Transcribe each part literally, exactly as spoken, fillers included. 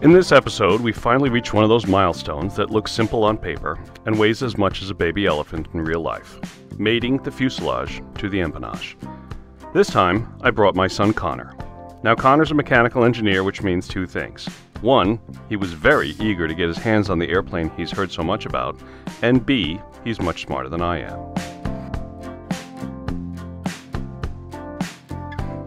In this episode, we finally reach one of those milestones that looks simple on paper and weighs as much as a baby elephant in real life, mating the fuselage to the empennage. This time, I brought my son Connor. Now Connor's a mechanical engineer, which means two things. One, he was very eager to get his hands on the airplane he's heard so much about, and B, he's much smarter than I am.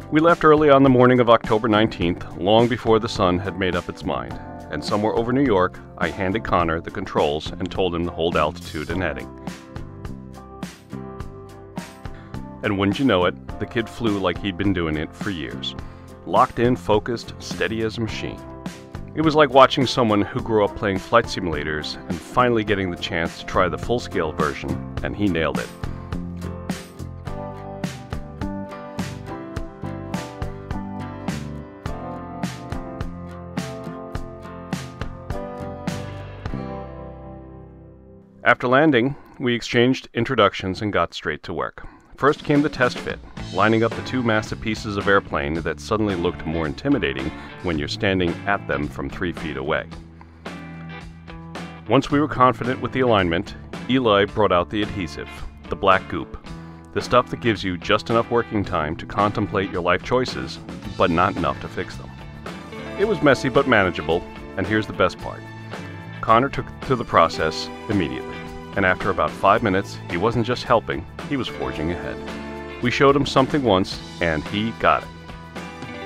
We left early on the morning of October nineteenth, long before the sun had made up its mind, and somewhere over New York, I handed Connor the controls and told him to hold altitude and heading. And wouldn't you know it, the kid flew like he'd been doing it for years. Locked in, focused, steady as a machine. It was like watching someone who grew up playing flight simulators and finally getting the chance to try the full-scale version, and he nailed it. After landing, we exchanged introductions and got straight to work. First came the test fit, lining up the two massive pieces of airplane that suddenly looked more intimidating when you're standing at them from three feet away. Once we were confident with the alignment, Eli brought out the adhesive, the black goop, the stuff that gives you just enough working time to contemplate your life choices, but not enough to fix them. It was messy but manageable, and here's the best part. Connor took to the process immediately, and after about five minutes, he wasn't just helping, he was forging ahead. We showed him something once, and he got it.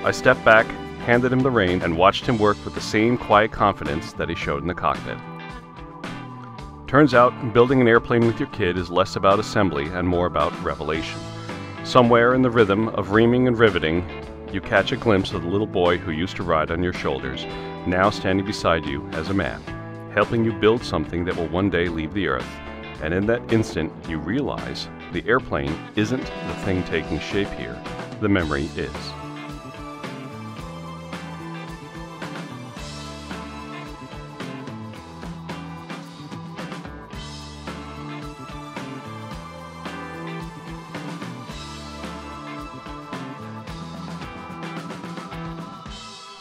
I stepped back, handed him the reins, and watched him work with the same quiet confidence that he showed in the cockpit. Turns out, building an airplane with your kid is less about assembly and more about revelation. Somewhere in the rhythm of reaming and riveting, you catch a glimpse of the little boy who used to ride on your shoulders, now standing beside you as a man, helping you build something that will one day leave the earth. And in that instant, you realize the airplane isn't the thing taking shape here. The memory is.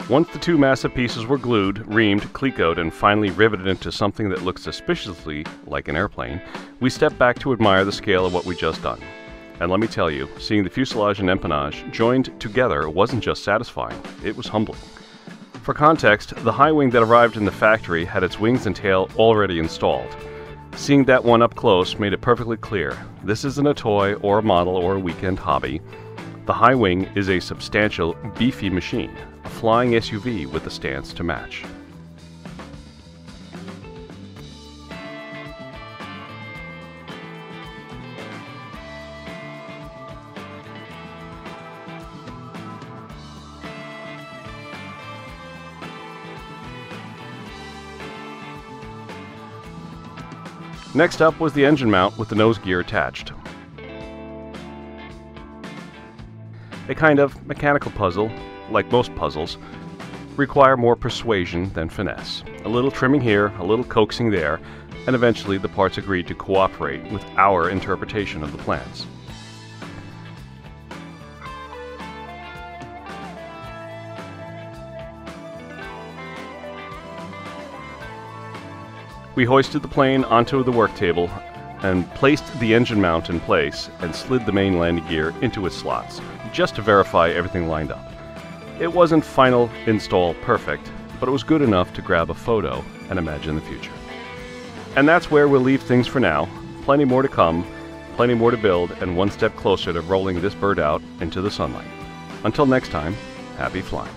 Once the two massive pieces were glued, reamed, clicoed, and finally riveted into something that looked suspiciously like an airplane, we stepped back to admire the scale of what we'd just done. And let me tell you, seeing the fuselage and empennage joined together wasn't just satisfying, it was humbling. For context, the high wing that arrived in the factory had its wings and tail already installed. Seeing that one up close made it perfectly clear, this isn't a toy or a model or a weekend hobby. The high wing is a substantial, beefy machine, a flying S U V with the stance to match. Next up was the engine mount with the nose gear attached. A kind of mechanical puzzle, like most puzzles, require more persuasion than finesse. A little trimming here, a little coaxing there, and eventually the parts agreed to cooperate with our interpretation of the plans. We hoisted the plane onto the work table and placed the engine mount in place and slid the main landing gear into its slots, just to verify everything lined up. It wasn't final install perfect, but it was good enough to grab a photo and imagine the future. And that's where we'll leave things for now. Plenty more to come, plenty more to build, and one step closer to rolling this bird out into the sunlight. Until next time, happy flying.